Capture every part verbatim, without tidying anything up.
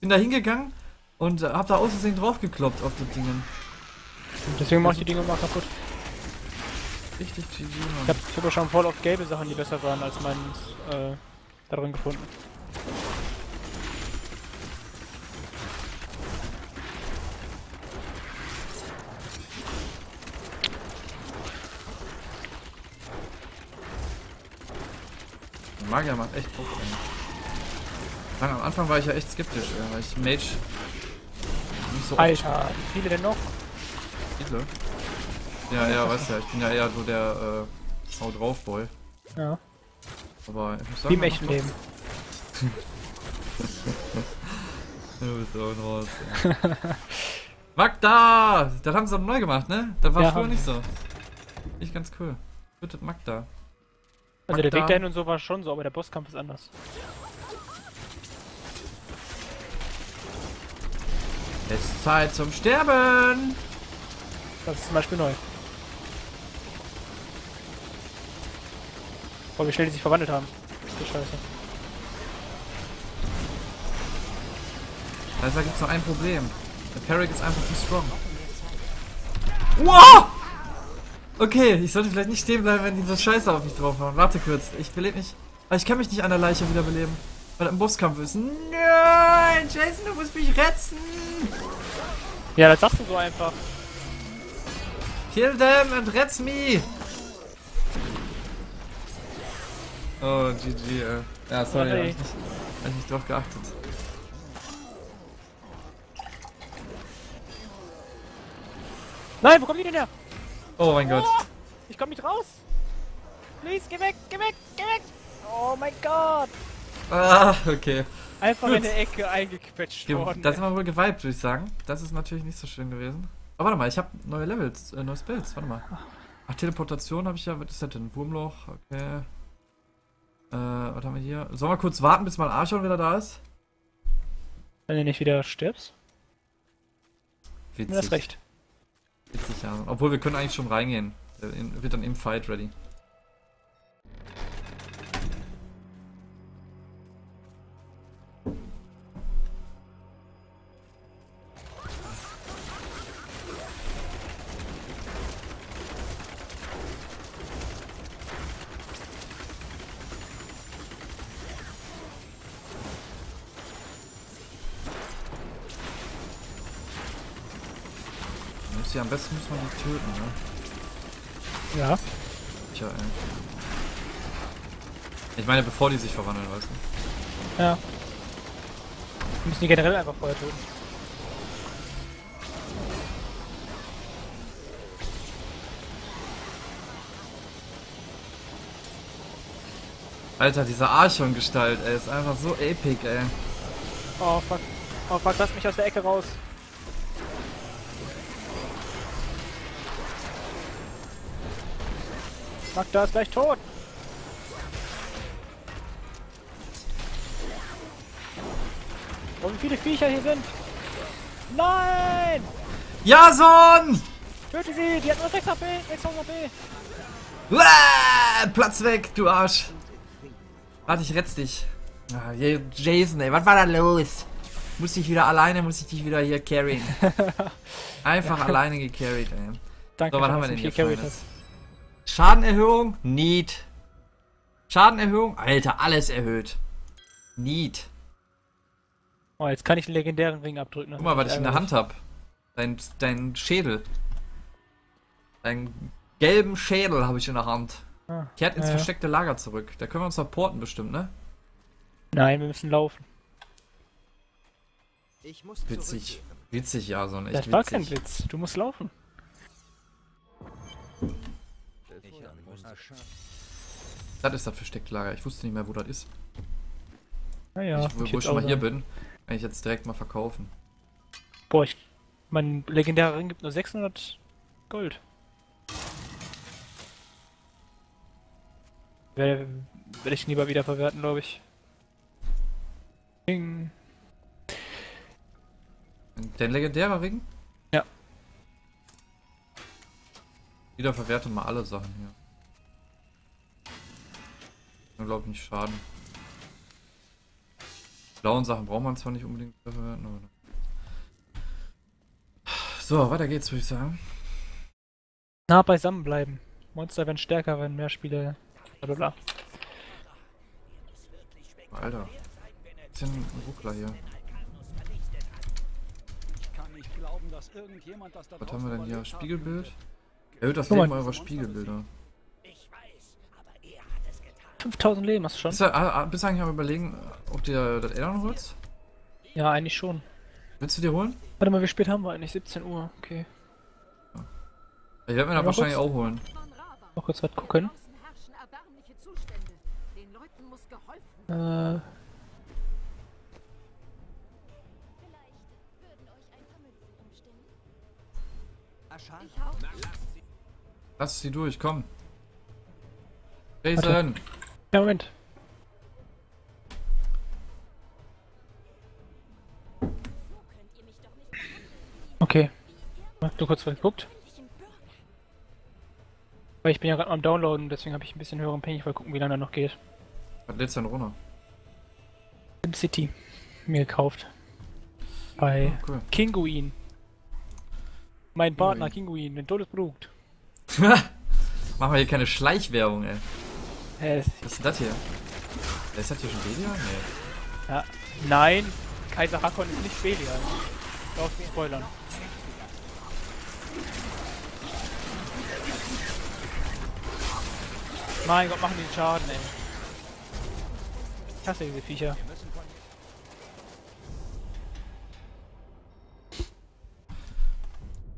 bin da hingegangen und hab da aus Versehen draufgekloppt auf die Dingen. Deswegen mach ich die Dinge mal kaputt. Richtig G G, Mann. Ich hab, ich hab ja schon voll oft gelbe Sachen, die besser waren als meins, äh, darin gefunden. Magier macht echt Bock. Ey. Am Anfang war ich ja echt skeptisch, ey, weil ich Mage nicht so. Alter, wie viele denn noch? Viele? Ja, ja, weißt ja, ich bin ja eher so der äh, Hau drauf Boy. Ja. Aber ich muss sagen, wie im echten Leben. Du bist auch ein Horst, ey. Magda! Das haben sie doch neu gemacht, ne? Das war ja, früher nicht so. Nicht ganz cool. Bitte Magda. Also der Weg dahin und so war schon so, aber der Bosskampf ist anders. Es ist Zeit zum Sterben! Das ist zum Beispiel neu. Boah, wie schnell die sich verwandelt haben. Das ist scheiße. Also da gibt's noch ein Problem. Der Parry ist einfach zu strong. Wow! Okay, ich sollte vielleicht nicht stehen bleiben, wenn die so Scheiße auf mich drauf haben. Warte kurz, ich belebe mich. Aber ich kann mich nicht an der Leiche wiederbeleben. Weil das ein Bosskampf ist. Nein, Jason, du musst mich retten! Ja, das sagst du so einfach. Kill them and retz me! Oh, G G, ey. Ja, sorry, hab ich nicht, hab ich nicht drauf geachtet. Nein, wo kommen die denn her? Oh mein Gott. Oh, ich komm nicht raus. Please, geh weg, geh weg, geh weg. Oh mein Gott. Ah, okay. Einfach gut in der Ecke eingequetscht Ge worden. Das ist mal wohl geweibt, würde ich sagen. Das ist natürlich nicht so schön gewesen. Aber warte mal, ich habe neue Levels, äh, neue Spells. Warte mal. Ach, Teleportation habe ich ja. Was ist das denn? Wurmloch, okay. Äh, was haben wir hier? Sollen wir kurz warten, bis mal Archon wieder da ist? Wenn du nicht wieder stirbst? Witzig. Du hast recht. Witzig, ja. Obwohl, wir können eigentlich schon reingehen. In, wird dann im Fight ready. Am besten muss man die töten, ne? Ja. Tja, ey. Ich meine, bevor die sich verwandeln, weißt du? Ja. Wir müssen die generell einfach vorher töten. Alter, diese Archon-Gestalt, ey, ist einfach so epic, ey. Oh, fuck. Oh, fuck, lass mich aus der Ecke raus. Magda ist gleich tot! Oh, wie viele Viecher hier sind! Nein! Jason! Töte sie! Die hat nur sechs H P! sechshundert H P! Platz weg, du Arsch! Warte, ich retz dich! Ah, Jason, ey, was war da los? Muss ich wieder alleine, muss ich dich wieder hier carryen. Einfach ja, alleine gecarried, ey. Danke, so, wann haben wir denn hier carried hast. Schadenerhöhung, Need. Schadenerhöhung, Alter, alles erhöht. Need. Oh, jetzt kann ich den legendären Ring abdrücken. Guck mal, was ich in der Hand hab. Dein, dein Schädel. Deinen gelben Schädel habe ich in der Hand. Ah, kehrt ins ja, versteckte Lager zurück. Da können wir uns supporten bestimmt, ne? Nein, wir müssen laufen. Ich muss witzig, witzig, ja, so ein echt witzig. Das war kein Blitz, du musst laufen. Das ist das Verstecklager. Ich wusste nicht mehr, wo das ist. Naja, ich, wo ich schon mal sein. Hier bin, kann ich jetzt direkt mal verkaufen. Boah, ich, mein legendärer Ring gibt nur sechshundert Gold. Werde ich lieber wieder verwerten, glaube ich. Ding. Der legendäre Ring? Ja. Wieder verwerte mal alle Sachen hier. Unglaublich Schaden. blauen Sachen braucht man zwar nicht unbedingt verwenden, aber... So, weiter geht's, würde ich sagen. Nah beisammen bleiben. Monster werden stärker, wenn mehr Spiele... Blablabla. Alter. Bisschen Ruckler hier. Was haben wir denn hier? Spiegelbild? Erhöht das Leben eurer Spiegelbilder. fünftausend Leben hast du schon. Bist du, bist du eigentlich am Überlegen, ob dir das Addon holst? Ja, eigentlich schon. Willst du dir holen? Warte mal, wie spät haben wir eigentlich? siebzehn Uhr, okay. Ja. Ich werde mir das wahrscheinlich auch holen. Mal kurz was gucken. Äh. Lass sie durch, komm. Jason! Warte. Ja, Moment. Okay. Hast du kurz geguckt? Weil ich bin ja gerade am Downloaden, deswegen habe ich ein bisschen höheren Ping. Ich wollte gucken, wie lange er noch geht. Was lädst du denn runter? SimCity. Mir gekauft. Bei oh, cool. Kinguin. Mein Kinguin. Partner Kinguin, ein tolles Produkt. Machen wir hier keine Schleichwerbung, ey. Hey, das was ist denn das hier? Ist das hier schon Belial? Nee. Ja. Nein, Kaiser Hakan ist nicht Belial. Brauchst nicht spoilern. Mein Gott, machen die Schaden, ey. Ich hasse diese Viecher.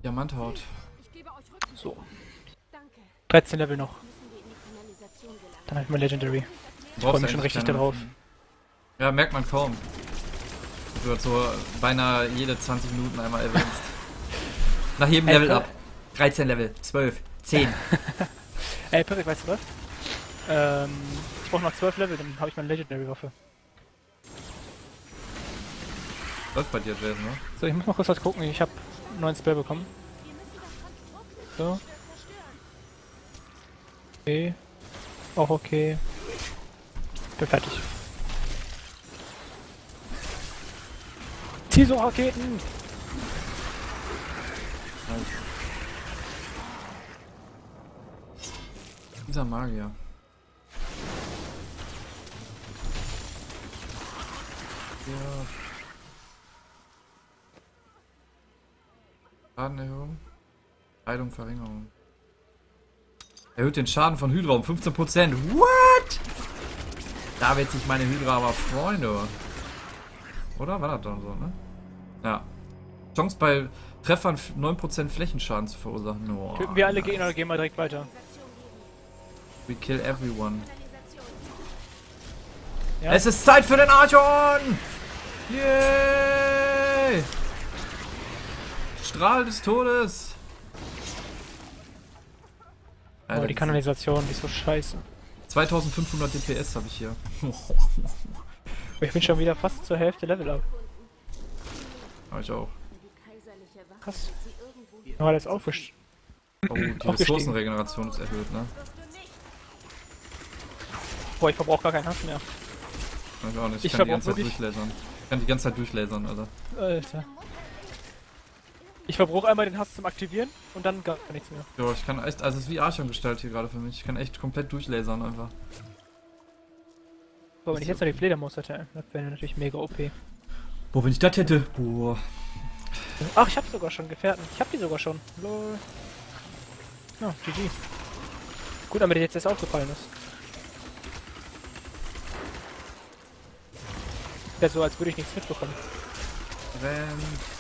Diamanthaut. So. dreizehn Level noch. Dann hab ich mal Legendary. Ich freue mich schon richtig darauf. Ja, merkt man kaum. Du hast so beinahe jede zwanzig Minuten einmal erwähnt. Nach jedem Level ab. dreizehn Level, zwölf, zehn. Ey, perfekt, weißt du was? Ähm, ich brauche noch zwölf Level, dann habe ich meine Legendary-Waffe. Läuft bei dir, Jason, ne? So, ich muss mal kurz was gucken. Ich habe einen neuen Spell bekommen. So. Okay. Auch okay. Bin fertig. Zieh so Raketen! Dieser Magier. Ja. Schadenerhöhung. Heilung, Verringerung. Erhöht den Schaden von Hydra um fünfzehn Prozent. What? Da wird sich meine Hydra aber freuen, oder? Oder? War das dann so, ne? Ja. Chance bei Treffern neun Prozent Flächenschaden zu verursachen. Oh, Töten wir alle gehen oder gehen wir direkt weiter? We kill everyone. Ja. Es ist Zeit für den Archon! Yay! Strahl des Todes! Alter, oh, die Kanalisation, die ist so scheiße. zweitausendfünfhundert D P S habe ich hier. Ich bin schon wieder fast zur Hälfte Level up. Hab ich auch. Krass. Aber das ist aufgestiegen. Oh, die Ressourcenregeneration ist erhöht, ne? Boah, ich verbrauch gar keinen Hass mehr. Ich auch nicht. Ich, ich kann die ganze Zeit wirklich... durchlasern. Ich kann die ganze Zeit durchlasern, Alter. Alter. Ich verbrauche einmal den Hass zum Aktivieren und dann gar nichts mehr. Ja, ich kann echt, also es ist wie Archon-Gestalt hier gerade für mich. Ich kann echt komplett durchlasern einfach. Boah, wenn ich jetzt noch die Fledermaus hätte, das wäre natürlich mega O P. Boah, wenn ich das hätte, boah. Ach, ich hab sogar schon Gefährten. Ich hab die sogar schon. Lol. Ja, G G. Gut, damit dir jetzt erst aufgefallen ist. Ja, so als würde ich nichts mitbekommen. Wenn...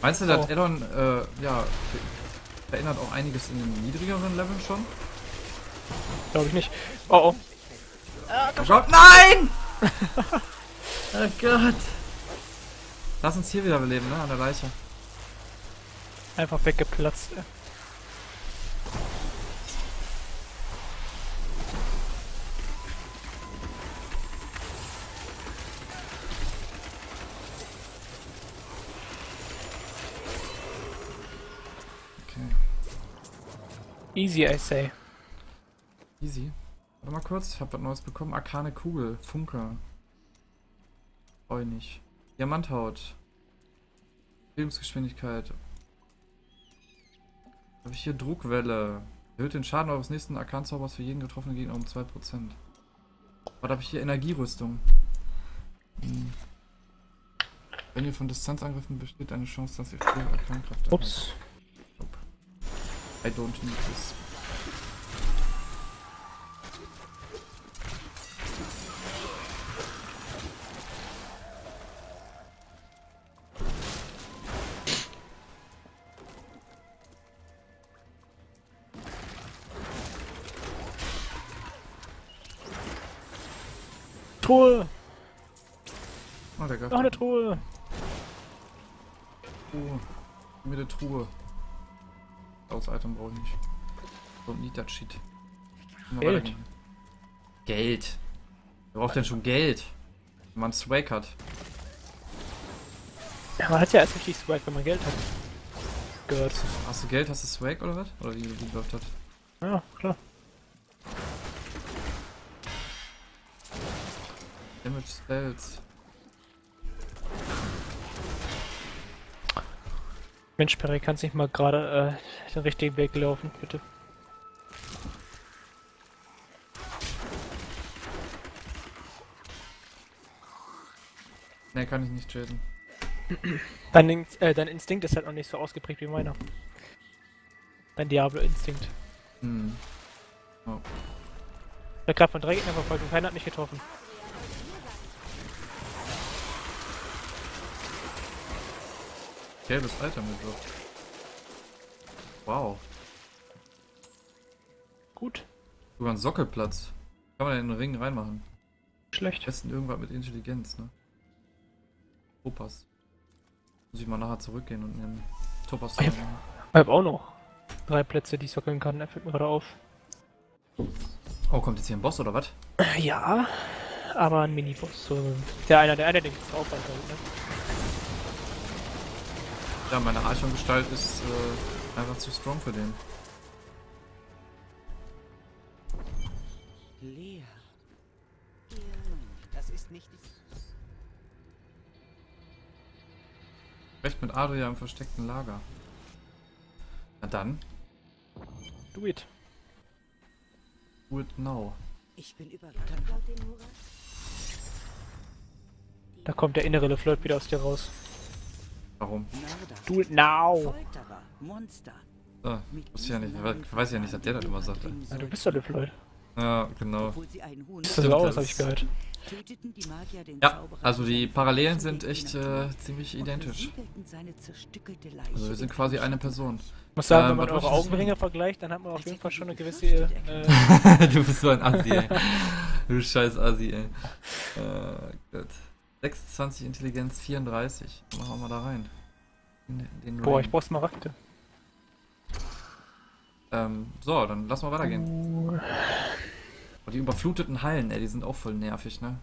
Meinst du, oh. dass Addon, äh, ja, verändert auch einiges in den niedrigeren Leveln schon? Glaube ich nicht. Oh oh. Ah, oh Gott, nein! Oh Gott. Lass uns hier wieder beleben, ne? An der Leiche. Einfach weggeplatzt, ey. Easy, I say. Easy? Warte mal kurz, ich habe was Neues bekommen. Arkane Kugel, Funke. Freu nicht. Diamanthaut. Lebensgeschwindigkeit. Habe ich hier Druckwelle. Erhöht den Schaden eures nächsten Arkanzaubers für jeden getroffenen Gegner um zwei Prozent. Was habe ich hier? Energierüstung. Hm. Wenn ihr von Distanzangriffen besteht, eine Chance, dass ihr viel Arkankraft habt. Ups. I don't need this. Truhe! Oh, der Gott. Noch eine Truhe! Truhe. Mit der Truhe. Aus Item brauche ich nicht. Und nicht das Shit. Geld. Geld. Wer braucht denn schon Geld? Wenn man Swag hat. Ja, man hat ja erst richtig Swag, wenn man Geld hat. Gehört. Hast du Geld, hast du Swag oder was? Oder wie, wie läuft das? Ja, klar. Damage Spells. Mensch, Perry, kannst nicht mal gerade äh, den richtigen Weg laufen, bitte. Ne, kann ich nicht chasen. Dein, In äh, dein Instinkt ist halt noch nicht so ausgeprägt wie meiner. Dein Diablo-Instinkt. Hm. Oh. Da gerade von drei Gegnern verfolgt und keiner hat mich getroffen. Gelbes Item gedroppt. Wow. Gut. Sogar ein Sockelplatz. Kann man in den Ring reinmachen. Schlecht. Am besten irgendwas mit Intelligenz, ne? Topas. Muss ich mal nachher zurückgehen und nehmen. Topas. Ich, ich hab auch noch drei Plätze, die ich sockeln kann. Er fällt mir gerade auf. Oh, kommt jetzt hier ein Boss oder was? Ja, aber ein Mini-Boss. Der einer, der einer, der gibt's auch weiter, ne? Ja, meine Archon-Gestalt ist äh, einfach zu strong für den. Lea. Das ist nicht. Recht mit Adria im versteckten Lager. Na dann. Do it. Do it now. Ich bin überrascht. Da kommt der innere Flirt wieder aus dir raus. Warum? Do it now! Ah, ich ja nicht, ich weiß ja nicht, was der das immer sagte. Ja, du bist doch der Floyd. Ja, genau. Das ist auch, das habe ich gehört. Ja, also die Parallelen sind echt äh, ziemlich identisch. Also wir sind quasi eine Person. Ich muss sagen, ähm, wenn man eure Augenringe vergleicht, dann hat man auf jeden Fall schon eine gewisse... Äh, du bist so ein Assi, ey. Du scheiß Assi, ey. Äh, Gott. sechsundzwanzig Intelligenz, vierunddreißig. Machen wir mal da rein. In den Boah, Rain. Ich brauch Smaragde. Ähm, so, dann lass mal weitergehen. Uh. Oh, die überfluteten Hallen, ey, die sind auch voll nervig, ne?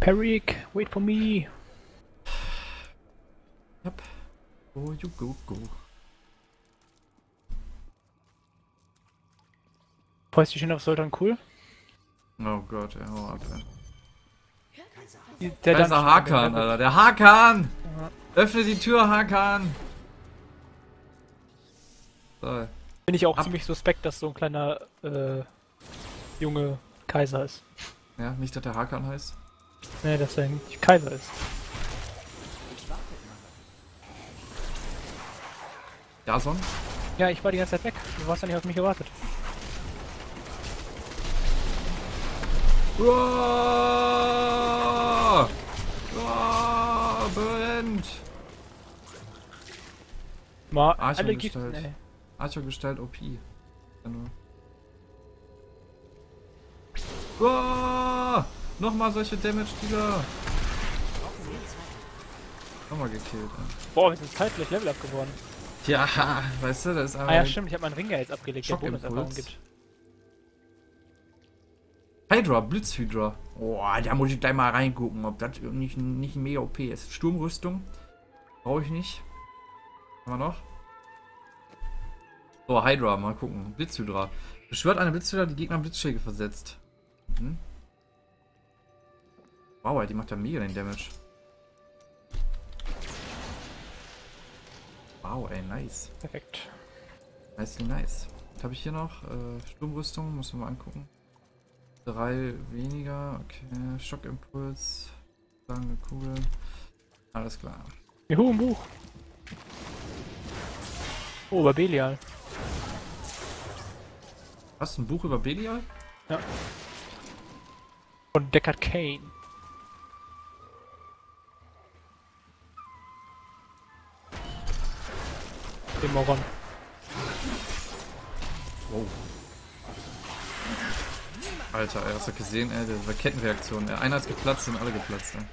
Perik, wait for me. Yep. Go, you go, go. Freust du dich hin auf Soltan Cool? Oh Gott, ey, hau ab, ey. Der ist der Hakan, Alter. Der Hakan! Ja. Öffne die Tür, Hakan! So. Bin ich auch ab. Ziemlich suspekt, dass so ein kleiner, äh, junge Kaiser ist. Ja, nicht, dass der Hakan heißt? Nee, dass er nicht Kaiser ist. Jason? Ja, ich war die ganze Zeit weg. Du warst ja nicht auf mich gewartet. Uah! Uah! Brennt! Archon-Gestalt. Nee. Archon-Gestalt O P. Ja, nur. Uah! Nochmal solche Damage-Dealer! Nochmal gekillt, ey. Boah, wir sind zeitlich Level up geworden. Ja, weißt du, das ist einfach... Ah ja, stimmt, ich hab meinen Ringer jetzt abgelegt, der Bonus-Erfahrung gibt. Hydra, Blitzhydra. Boah, da muss ich gleich mal reingucken, ob das nicht, nicht mega O P ist. Sturmrüstung. Brauche ich nicht. Haben wir noch? So, Hydra, mal gucken. Blitzhydra. Beschwört eine Blitzhydra, die Gegner Blitzschläge versetzt. Mhm. Wow, die macht ja mega den Damage. Wow, ey, nice. Perfekt. Nice, nice. Was habe ich hier noch? Äh, Sturmrüstung, muss man mal angucken. Drei weniger. Okay, Schockimpuls. Lange Kugel. Alles klar. Juhu, ein Buch. Oh, über Belial. Hast du ein Buch über Belial? Ja. Von Deckard Cain. Den Moron. Wow. Alter, ey, hast du gesehen, ey, das war Kettenreaktion. Ey. Einer ist geplatzt, sind alle geplatzt, ey.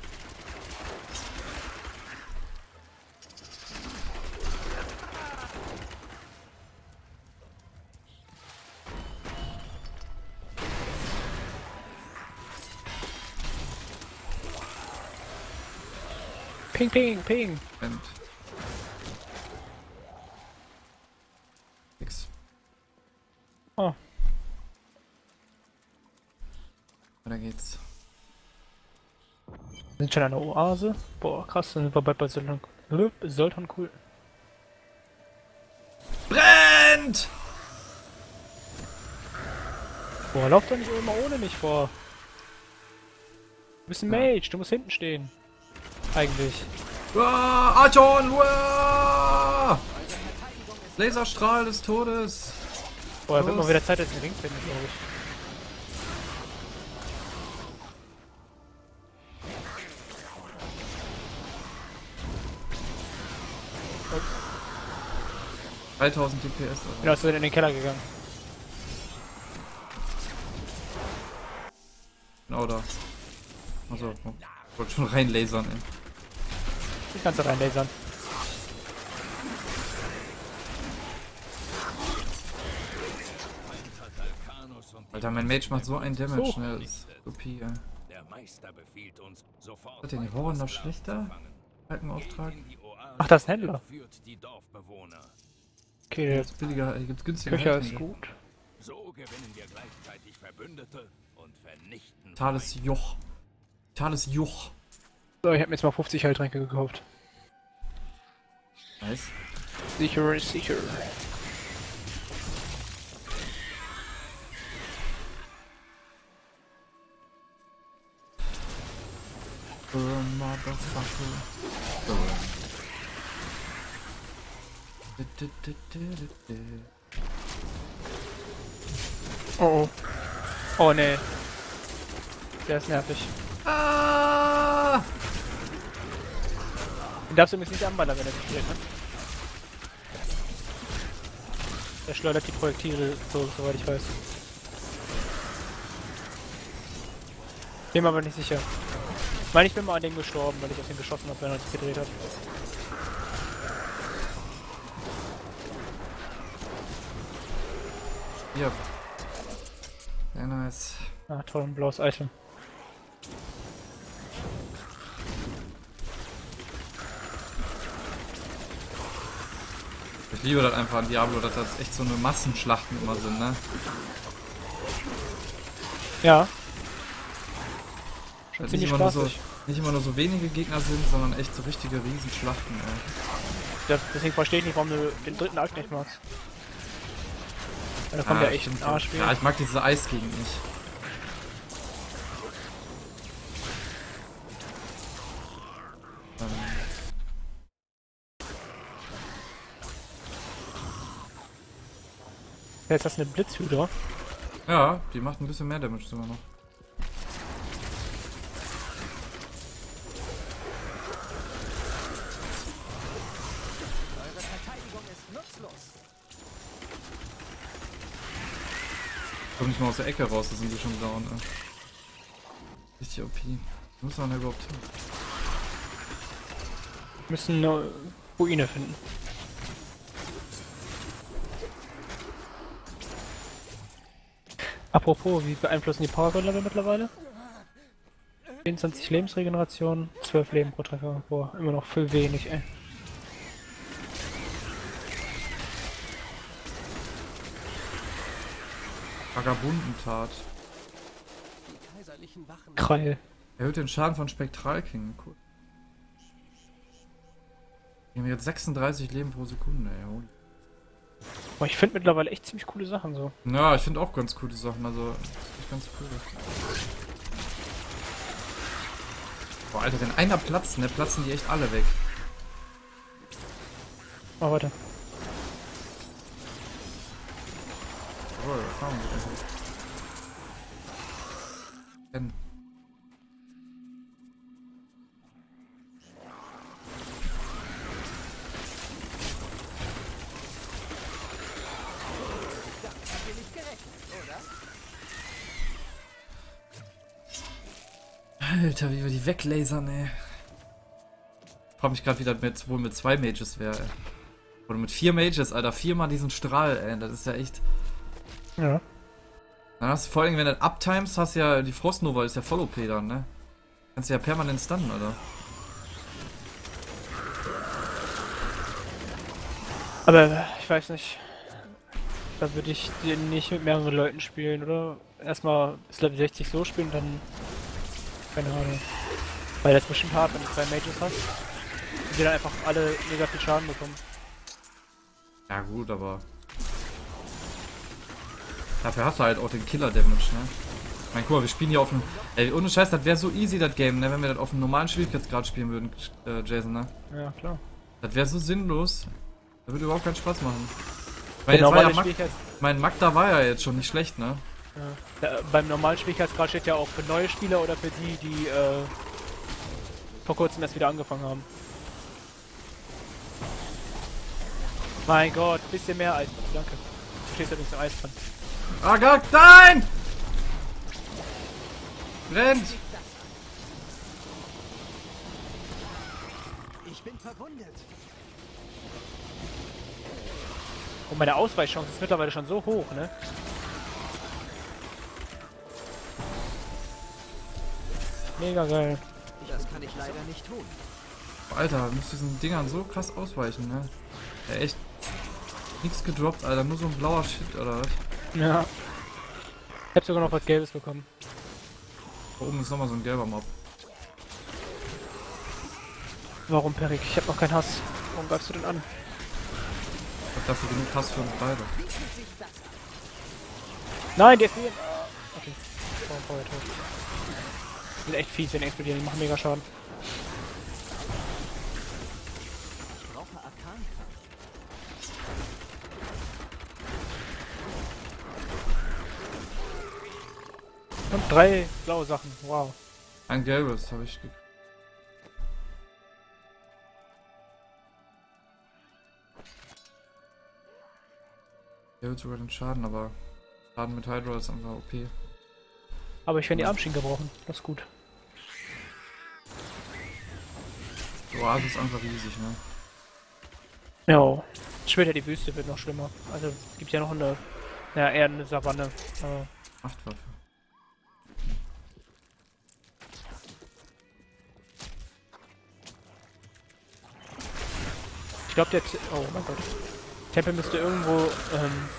Ping, ping, ping. Und nix. Oh. Weiter geht's. Wir sind schon an der Oase. Boah, krass, dann sind wir bald bei Sultan. Sultan cool. Brennt! Boah, lauf doch nicht immer ohne mich vor. Du bist ein Mage, du musst hinten stehen. Eigentlich. Uah, Archon! Uah! Laserstrahl des Todes! Boah, da wird mal wieder Zeit, dass ich den Ring finde, glaube ich. Ups. dreitausend D P S. Oder? Genau, ist wieder in den Keller gegangen. Genau da. Achso, ich wollte schon rein lasern, ey. Ich kann es rein lasern. Alter, mein Mage macht so einen Damage, so. Ne? Das ist Kopie, ey. Hat der den Horror noch schlechter? Balkenauftrag. Ach, das ist ein Händler. Okay, hier gibt's billiger, hier gibt's günstiger. Köcher ist gut. So gewinnen wir gleichzeitig Verbündete und vernichten. Tales Joch. Tales Joch. So, ich habe mir jetzt mal fünfzig Heiltränke gekauft. Nice. Sicher ist sicher. Burn, motherfucker. Burn. Oh, oh. Oh, nee. Der ist nervig. Ah! Den darfst du mich nicht anballern, wenn er dich spielt, ne? Der schleudert die Projektile so, soweit ich weiß. Bin mir aber nicht sicher. Ich meine, ich bin mal an dem gestorben, weil ich auf den geschossen habe, wenn er sich gedreht hat. Ja. Sehr nice. Ah, toll, ein blaues Item. Ich liebe das einfach an Diablo, dass das echt so eine Massenschlachten immer sind, ne? Ja. Nicht immer, nur so, nicht immer nur so wenige Gegner sind, sondern echt so richtige Riesenschlachten, ey. Ja, deswegen verstehe ich nicht, warum du den dritten Akt nicht magst. Da kommt ja, ja echt ein Arsch. Ja, ich mag diese Eisgegend nicht. Jetzt hast du eine Blitzhydra. Ja, die macht ein bisschen mehr Damage sogar noch. Eure Verteidigung ist nutzlos. Komm nicht mal aus der Ecke raus, da sind sie schon down. Ey. Richtig O P. Wo muss man da überhaupt hin? Wir müssen eine Ruine finden. Apropos, wie beeinflussen die Power-Level mittlerweile? vierundzwanzig Lebensregeneration, zwölf Leben pro Treffer. Boah, immer noch viel wenig, ey. Vagabundentat. Die kaiserlichen Wachen. Kreil. Erhöht den Schaden von Spektralkingen. Cool. Wir haben jetzt sechsunddreißig Leben pro Sekunde, ey. Boah, ich finde mittlerweile echt ziemlich coole Sachen so. Ja, ich finde auch ganz coole Sachen, also das ist ganz cool. Boah, Alter, wenn einer platzt, ne, platzen die echt alle weg. Oh, warte. Jawohl, Erfahrung gegessen. Alter, wie wir die weglasern, ey. Ich frage mich gerade, wie das mit, wohl mit zwei Mages wäre, ey. Oder mit vier Mages, Alter. Viermal diesen Strahl, ey. Das ist ja echt... Ja. Dann hast du vor allem, wenn du das uptimes, hast du ja... Die Frostnova ist ja voll O P dann, ne? Kannst du ja permanent stunnen, Alter. Aber ich weiß nicht. Da würde ich den nicht mit mehreren Leuten spielen, oder? Erstmal ist Level sechzig so spielen, dann... Keine Ahnung. Weil das ist bestimmt hart, wenn du zwei Mages hast. Und die dann einfach alle mega viel Schaden bekommen. Ja gut, aber... Dafür hast du halt auch den Killer-Damage, ne? Ich meine, guck mal, wir spielen hier auf dem... Ey, ohne Scheiß, das wäre so easy, das Game, ne? Wenn wir das auf dem normalen Schwierigkeitsgrad spielen würden, äh, Jason, ne? Ja, klar. Das wäre so sinnlos. Das würde überhaupt keinen Spaß machen. Weil jetzt war ja Mag... Mein Magda war ja jetzt schon nicht schlecht, ne? Ja. Ja, beim normalen Schwierigkeitsgrad steht ja auch für neue Spieler oder für die, die äh, vor kurzem erst wieder angefangen haben. Mein Gott, ein bisschen mehr Eis, danke. Du stehst ja nicht so Eis dran. Ah Gott, nein! Brennt! Ich bin verwundet. Und meine Ausweichchance ist mittlerweile schon so hoch, ne? Mega geil. Das kann ich leider nicht tun. Alter, du musst diesen Dingern so krass ausweichen, ne? Ja, echt. Nix gedroppt, Alter. Nur so ein blauer Shit, oder was? Ja. Ich hab sogar noch was Gelbes bekommen. Da oben ist nochmal so ein gelber Mob. Warum, Perik? Ich hab noch keinen Hass. Warum greifst du denn an? Ich hab dafür genug Hass für uns beide. Nein, der ist hier. Okay. Warum vorher tot? Die sind echt fies, wenn die explodieren, die machen mega Schaden. Ich brauche Hakan. Und drei blaue Sachen, wow. Ein gelbes habe ich gekriegt. Der wird sogar den Schaden, aber Schaden mit Hydro ist einfach O P. Aber ich werde die Armschienen gebrauchen, das ist gut. Die Oase ist einfach riesig, ne? Ja, später die Wüste wird noch schlimmer. Also es gibt ja noch eine, ja eher eine Savanne. Äh. Achtwaffe. Ich glaube der, T oh mein Gott. Tempel müsste irgendwo ähm,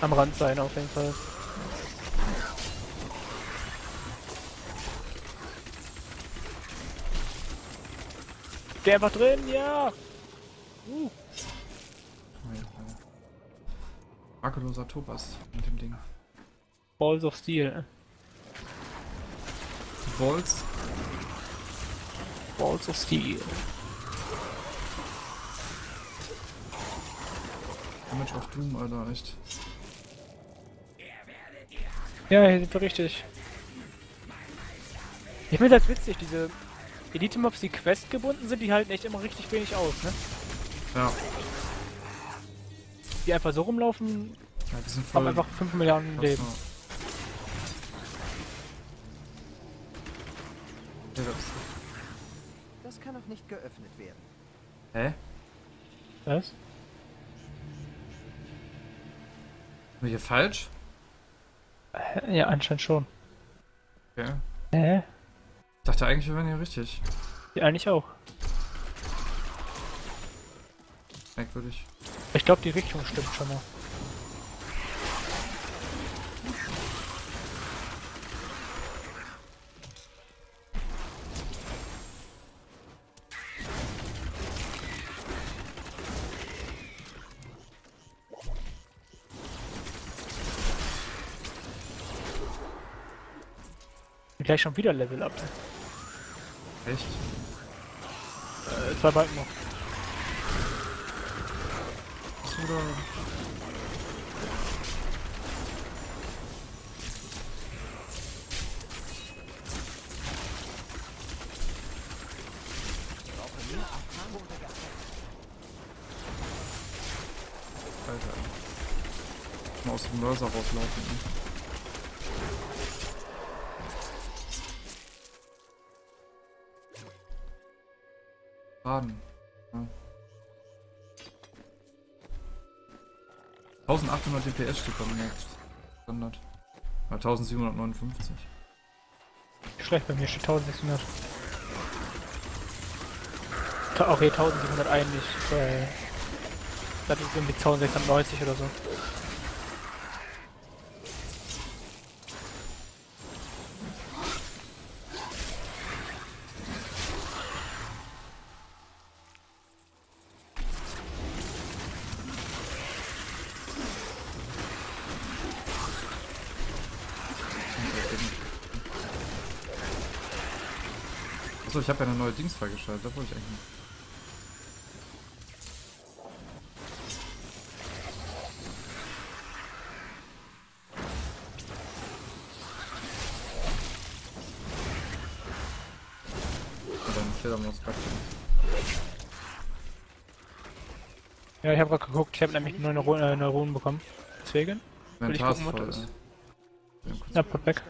am Rand sein, auf jeden Fall. Der einfach drin, ja! Uh. Makelloser Topas mit dem Ding. Balls of Steel. Balls? Balls of Steel. Damage of Doom, Alter, echt. Ja, hier sind wir richtig. Ich finde das witzig, diese... Elite-Mobs, die Quest gebunden sind, die halten echt immer richtig wenig aus, ne? Ja. Die einfach so rumlaufen, ja, die sind voll, haben einfach fünf Milliarden Leben. Ja. Das kann auch nicht geöffnet werden. Hä? Was? Sind wir hier falsch? Ja, anscheinend schon. Okay. Hä? Ich dachte eigentlich, wir wären hier richtig. Ja, eigentlich auch. Merkwürdig. Ich glaube, die Richtung stimmt schon mal. gleich schon wieder Level Up. Echt? Äh, zwei Balken noch. Oder... Alter. Mal aus dem Mörser rauslaufen. Ne? Schaden. Ja. eintausendachthundert D P S steht bei mir jetzt. Standard. Ja, eintausendsiebenhundertneunundfünfzig. Schlecht, bei mir steht eintausendsechshundert. Ta okay, eintausendsiebenhundert eigentlich. Äh, das ist irgendwie eintausendsechshundertneunzig oder so. Achso, ich habe ja eine neue Dings freigeschaltet, da wollte ich eigentlich nicht. Oder eine Fledermaus packen. Ja, ich habe gerade geguckt, ich habe nämlich neue Neuron äh, Neuronen bekommen. Deswegen will ich gucken, was das ist. Na, put weg.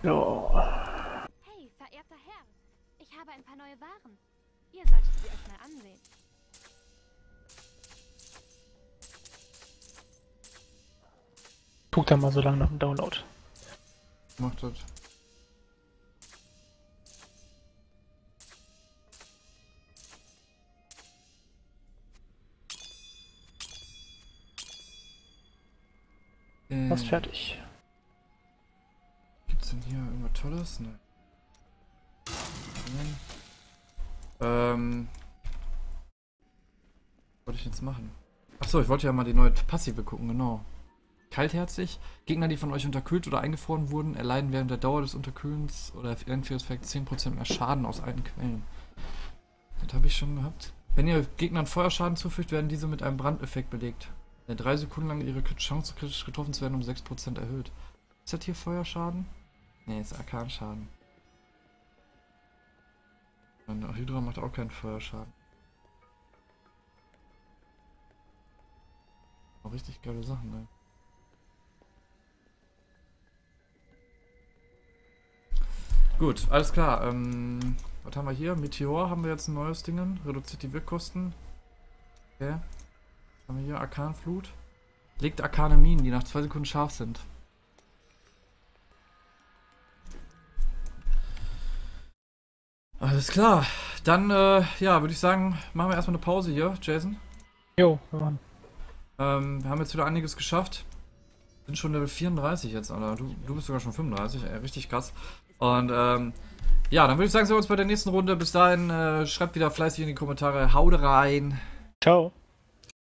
So. Hey, verehrter Herr, ich habe ein paar neue Waren. Ihr solltet sie euch mal ansehen. Guck da mal so lange nach dem Download. Macht das. Fast ähm. fertig. Hier irgendwas Tolles? Nein. Nein. Ähm. Was wollte ich jetzt machen? Achso, ich wollte ja mal die neue Passive gucken, genau. Kaltherzig. Gegner, die von euch unterkühlt oder eingefroren wurden, erleiden während der Dauer des Unterkühlens oder Einfrierungseffekts zehn Prozent mehr Schaden aus alten Quellen. Das habe ich schon gehabt. Wenn ihr Gegnern Feuerschaden zufügt, werden diese mit einem Brandeffekt belegt. Der drei Sekunden lang ihre Chance, kritisch getroffen zu werden, um sechs Prozent erhöht. Ist das hier Feuerschaden? Ne, ist Arkanschaden. Und Hydra macht auch keinen Feuerschaden. Auch richtig geile Sachen, ne? Gut, alles klar. Ähm, was haben wir hier? Meteor haben wir jetzt ein neues Ding. Reduziert die Wirkkosten. Okay. Was haben wir hier? Arkanflut. Legt arkane Minen, die nach zwei Sekunden scharf sind. Alles klar, dann äh, ja, würde ich sagen, machen wir erstmal eine Pause hier, Jason. Jo, wir machen. Ähm, wir haben jetzt wieder einiges geschafft. Sind schon Level vierunddreißig jetzt, Alter. Du, du bist sogar schon fünfunddreißig, ey, richtig krass. Und ähm, ja, dann würde ich sagen, sehen wir uns bei der nächsten Runde. Bis dahin, äh, schreibt wieder fleißig in die Kommentare. Haut rein. Ciao.